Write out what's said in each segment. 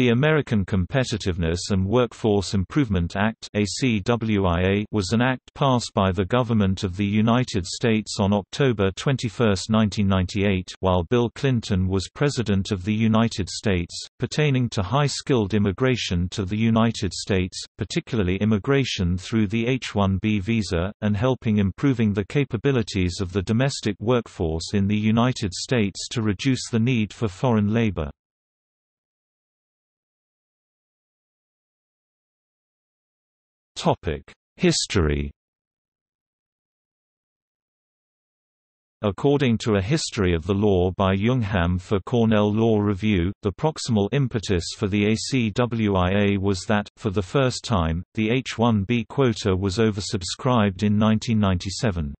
The American Competitiveness and Workforce Improvement Act (ACWIA) was an act passed by the government of the United States on October 21, 1998, while Bill Clinton was President of the United States, pertaining to high-skilled immigration to the United States, particularly immigration through the H-1B visa, and helping improving the capabilities of the domestic workforce in the United States to reduce the need for foreign labor. History. According to A History of the Law by Jungham for Cornell Law Review, the proximal impetus for the ACWIA was that, for the first time, the H-1B quota was oversubscribed in 1997.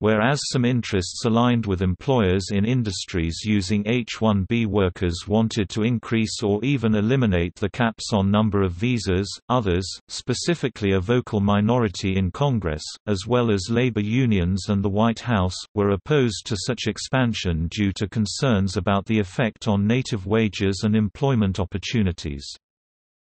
Whereas some interests aligned with employers in industries using H-1B workers wanted to increase or even eliminate the caps on number of visas, others, specifically a vocal minority in Congress, as well as labor unions and the White House, were opposed to such expansion due to concerns about the effect on native wages and employment opportunities.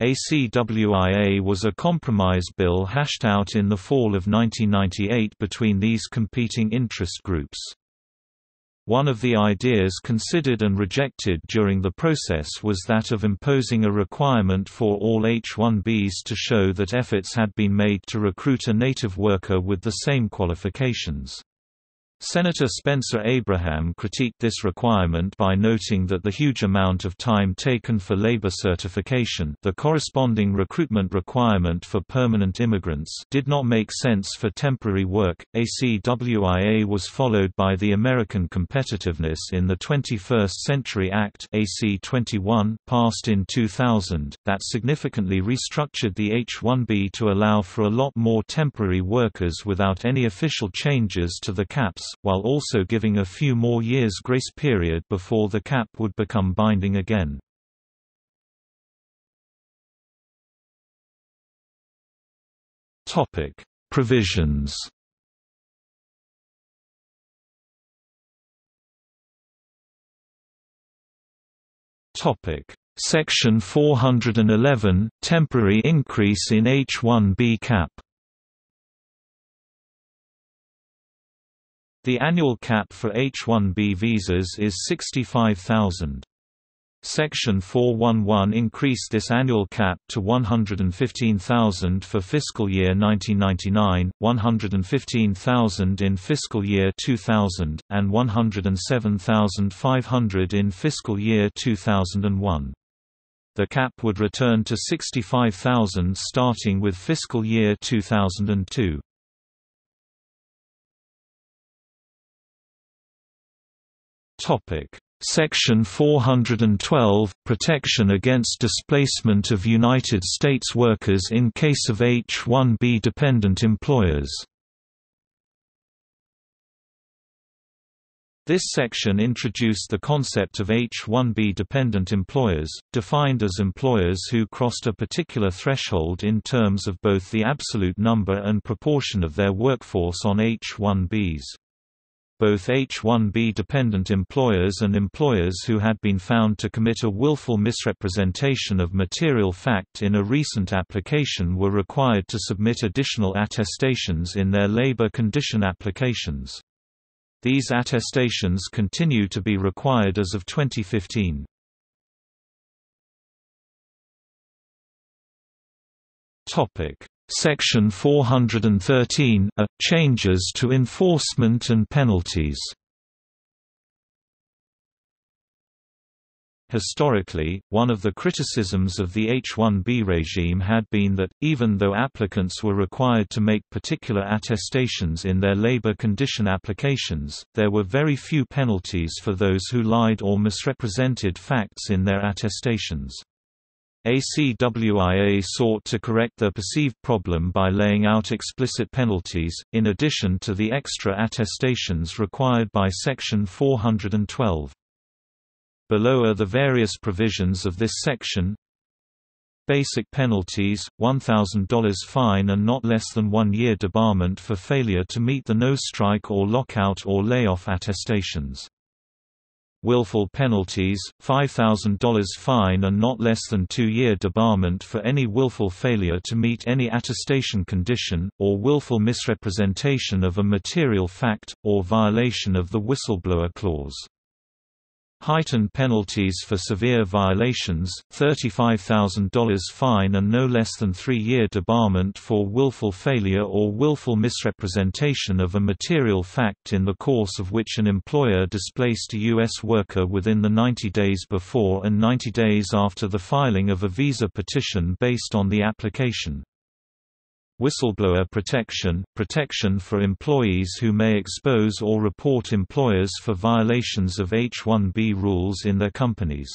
ACWIA was a compromise bill hashed out in the fall of 1998 between these competing interest groups. One of the ideas considered and rejected during the process was that of imposing a requirement for all H-1Bs to show that efforts had been made to recruit a native worker with the same qualifications. Senator Spencer Abraham critiqued this requirement by noting that the huge amount of time taken for labor certification, the corresponding recruitment requirement for permanent immigrants, did not make sense for temporary work. ACWIA was followed by the American Competitiveness in the 21st Century Act (AC21), passed in 2000, that significantly restructured the H-1B to allow for a lot more temporary workers without any official changes to the caps, while also giving a few more years' grace period before the cap would become binding again. Topic: Provisions. Topic: Section 411, temporary increase in H-1B cap. The annual cap for H-1B visas is 65,000. Section 411 increased this annual cap to 115,000 for fiscal year 1999, 115,000 in fiscal year 2000, and 107,500 in fiscal year 2001. The cap would return to 65,000 starting with fiscal year 2002. Section 412 – Protection against displacement of United States workers in case of H-1B dependent employers. This section introduced the concept of H-1B dependent employers, defined as employers who crossed a particular threshold in terms of both the absolute number and proportion of their workforce on H-1Bs. Both H-1B dependent employers and employers who had been found to commit a willful misrepresentation of material fact in a recent application were required to submit additional attestations in their labor condition applications. These attestations continue to be required as of 2015. Section 413 – Changes to enforcement and penalties. Historically, one of the criticisms of the H-1B regime had been that, even though applicants were required to make particular attestations in their labor condition applications, there were very few penalties for those who lied or misrepresented facts in their attestations. ACWIA sought to correct their perceived problem by laying out explicit penalties, in addition to the extra attestations required by Section 412. Below are the various provisions of this section. Basic penalties: $1,000 fine and not less than 1 year debarment for failure to meet the no-strike or lockout or layoff attestations. willful penalties, $5,000 fine and not less than 2-year debarment for any willful failure to meet any attestation condition, or willful misrepresentation of a material fact, or violation of the whistleblower clause. Heightened penalties for severe violations, $35,000 fine and no less than 3-year debarment for willful failure or willful misrepresentation of a material fact in the course of which an employer displaced a U.S. worker within the 90 days before and 90 days after the filing of a visa petition based on the application. Whistleblower protection – protection for employees who may expose or report employers for violations of H-1B rules in their companies.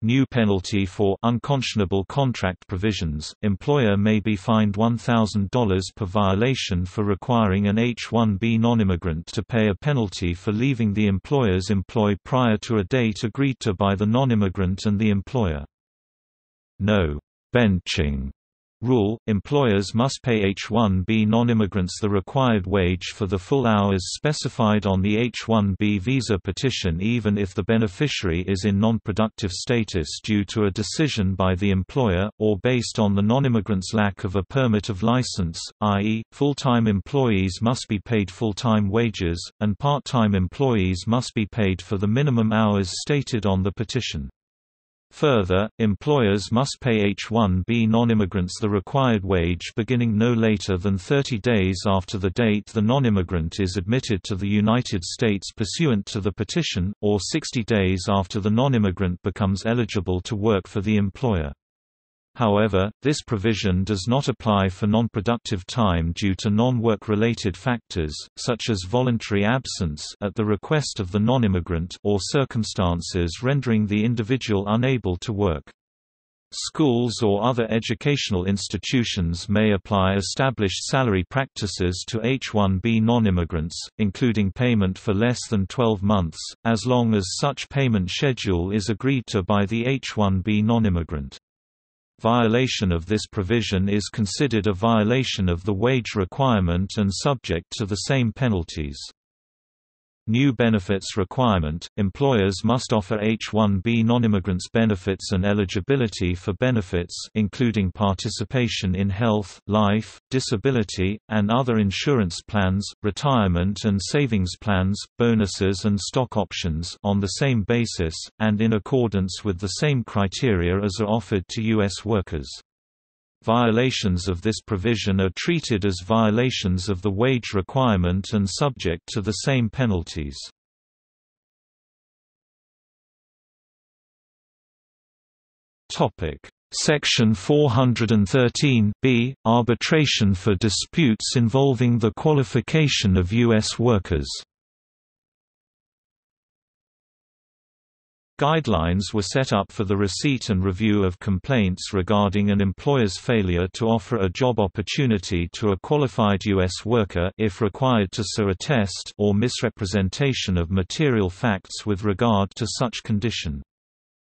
New penalty for unconscionable contract provisions – employer may be fined $1,000 per violation for requiring an H-1B nonimmigrant to pay a penalty for leaving the employer's employ prior to a date agreed to by the nonimmigrant and the employer. No benching rule, employers must pay H-1B non-immigrants the required wage for the full hours specified on the H-1B visa petition even if the beneficiary is in non-productive status due to a decision by the employer, or based on the non-immigrant's lack of a permit of license, i.e., full-time employees must be paid full-time wages, and part-time employees must be paid for the minimum hours stated on the petition. Further, employers must pay H-1B non-immigrants the required wage beginning no later than 30 days after the date the non-immigrant is admitted to the United States pursuant to the petition, or 60 days after the non-immigrant becomes eligible to work for the employer. However, this provision does not apply for non-productive time due to non-work-related factors, such as voluntary absence at the request of the non-immigrant or circumstances rendering the individual unable to work. Schools or other educational institutions may apply established salary practices to H-1B non-immigrants, including payment for less than 12 months, as long as such payment schedule is agreed to by the H-1B non-immigrant. Violation of this provision is considered a violation of the wage requirement and subject to the same penalties. New benefits requirement – employers must offer H-1B non-immigrants benefits and eligibility for benefits including participation in health, life, disability, and other insurance plans, retirement and savings plans, bonuses and stock options on the same basis, and in accordance with the same criteria as are offered to U.S. workers. Violations of this provision are treated as violations of the wage requirement and subject to the same penalties. Section 413(b) – Arbitration for disputes involving the qualification of U.S. workers. Guidelines were set up for the receipt and review of complaints regarding an employer's failure to offer a job opportunity to a qualified U.S. worker if required to so attest or misrepresentation of material facts with regard to such condition.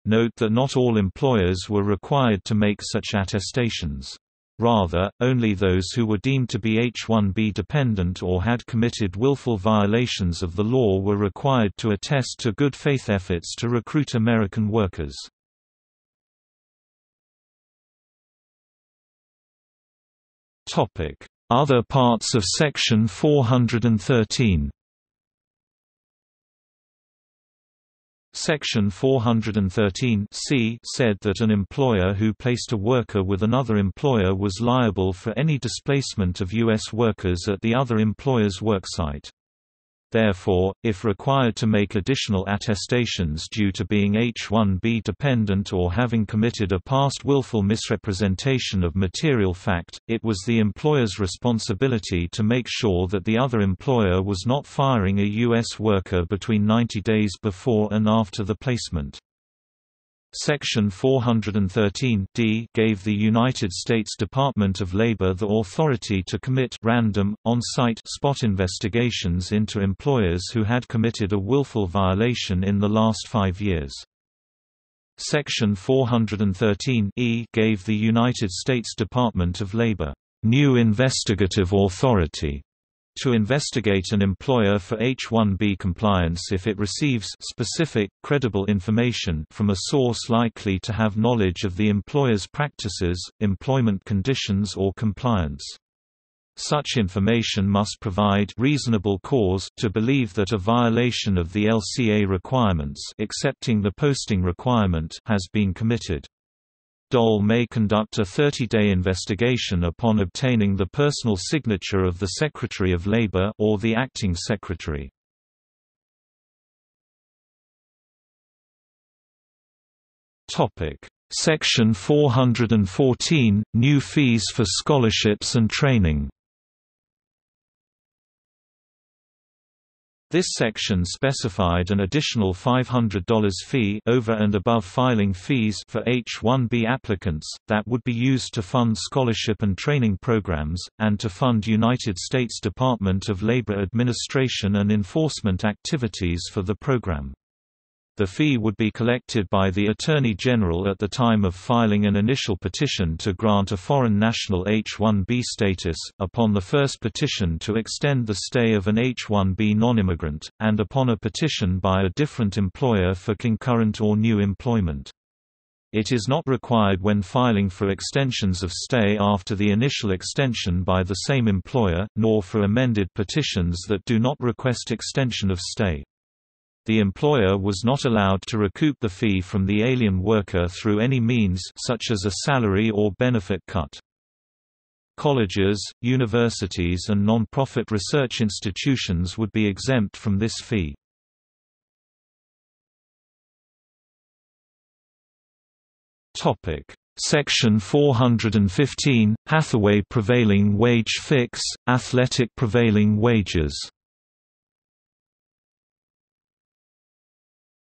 Note that not all employers were required to make such attestations. Rather, only those who were deemed to be H-1B dependent or had committed willful violations of the law were required to attest to good faith efforts to recruit American workers. Topic: Other parts of Section 413. Section 413(c) said that an employer who placed a worker with another employer was liable for any displacement of U.S. workers at the other employer's worksite. Therefore, if required to make additional attestations due to being H-1B dependent or having committed a past willful misrepresentation of material fact, it was the employer's responsibility to make sure that the other employer was not firing a U.S. worker between 90 days before and after the placement. Section 413(d) gave the United States Department of Labor the authority to commit random, on-site spot investigations into employers who had committed a willful violation in the last 5 years. Section 413(e) gave the United States Department of Labor new investigative authority to investigate an employer for H-1B compliance if it receives specific, credible information from a source likely to have knowledge of the employer's practices, employment conditions or compliance. Such information must provide reasonable cause to believe that a violation of the LCA requirements, excepting the posting requirement, has been committed. DOL may conduct a 30-day investigation upon obtaining the personal signature of the Secretary of Labor or the Acting Secretary. Topic: Section 414 – New fees for scholarships and training. This section specified an additional $500 fee over and above filing fees for H-1B applicants, that would be used to fund scholarship and training programs, and to fund United States Department of Labor administration and enforcement activities for the program. The fee would be collected by the Attorney General at the time of filing an initial petition to grant a foreign national H-1B status, upon the first petition to extend the stay of an H-1B non-immigrant, and upon a petition by a different employer for concurrent or new employment. It is not required when filing for extensions of stay after the initial extension by the same employer, nor for amended petitions that do not request extension of stay. The employer was not allowed to recoup the fee from the alien worker through any means such as a salary or benefit cut. Colleges, universities and non-profit research institutions would be exempt from this fee. Section 415 – Hathaway Prevailing Wage Fix – Athletic Prevailing Wages.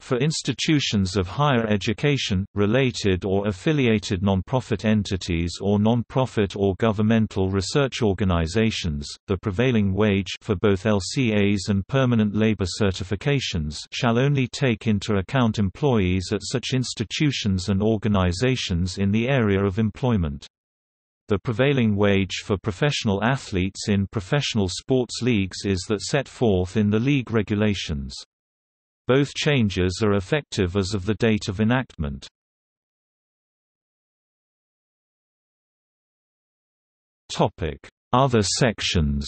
For institutions of higher education, related or affiliated nonprofit entities or nonprofit or governmental research organizations, the prevailing wage for both LCAs and permanent labor certifications shall only take into account employees at such institutions and organizations in the area of employment. The prevailing wage for professional athletes in professional sports leagues is that set forth in the league regulations. Both changes are effective as of the date of enactment. Topic: Other sections.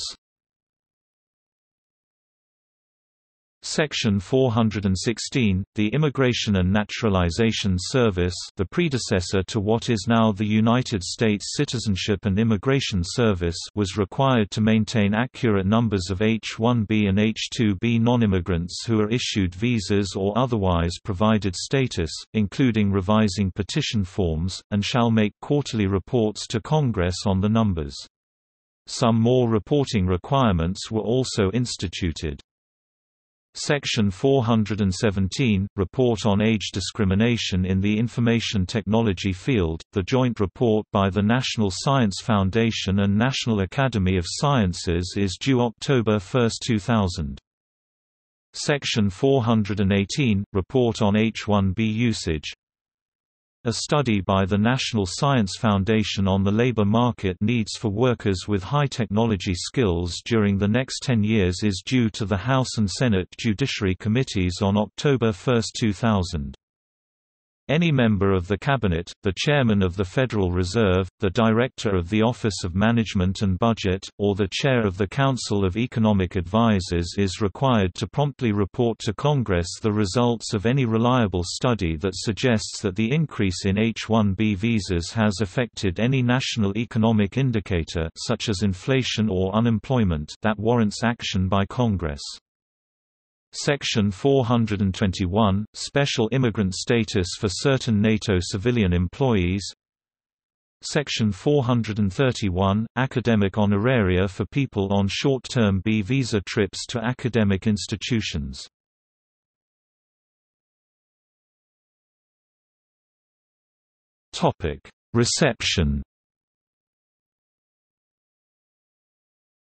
Section 416, the Immigration and Naturalization Service, the predecessor to what is now the United States Citizenship and Immigration Service, was required to maintain accurate numbers of H-1B and H-2B non-immigrants who are issued visas or otherwise provided status, including revising petition forms, and shall make quarterly reports to Congress on the numbers. Some more reporting requirements were also instituted. Section 417 – Report on Age Discrimination in the Information Technology Field, the joint report by the National Science Foundation and National Academy of Sciences is due October 1, 2000. Section 418 – Report on H-1B Usage. A study by the National Science Foundation on the labor market needs for workers with high technology skills during the next 10 years is due to the House and Senate Judiciary Committees on October 1, 2000. Any member of the Cabinet, the Chairman of the Federal Reserve, the Director of the Office of Management and Budget, or the Chair of the Council of Economic Advisers is required to promptly report to Congress the results of any reliable study that suggests that the increase in H-1B visas has affected any national economic indicator such as inflation or unemployment that warrants action by Congress. Section 421 – Special immigrant status for certain NATO civilian employees. Section 431 – Academic honoraria for people on short-term B visa trips to academic institutions. Reception.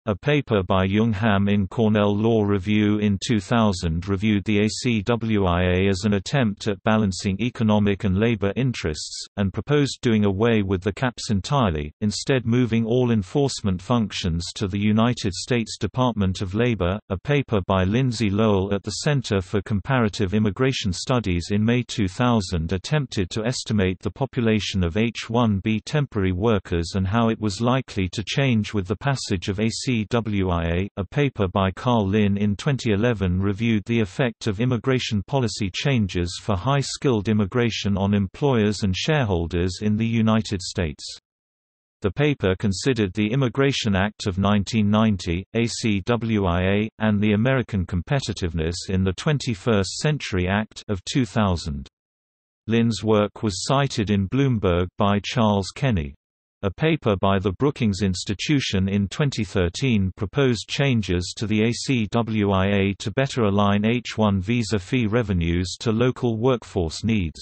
A paper by Jungham in Cornell Law Review in 2000 reviewed the ACWIA as an attempt at balancing economic and labor interests, and proposed doing away with the caps entirely, instead moving all enforcement functions to the United States Department of Labor. A paper by Lindsay Lowell at the Center for Comparative Immigration Studies in May 2000 attempted to estimate the population of H-1B temporary workers and how it was likely to change with the passage of ACWIA. A paper by Carl Lin in 2011 reviewed the effect of immigration policy changes for high-skilled immigration on employers and shareholders in the United States. The paper considered the Immigration Act of 1990, ACWIA, and the American Competitiveness in the 21st Century Act of 2000. Lin's work was cited in Bloomberg by Charles Kenny. A paper by the Brookings Institution in 2013 proposed changes to the ACWIA to better align H-1 visa fee revenues to local workforce needs.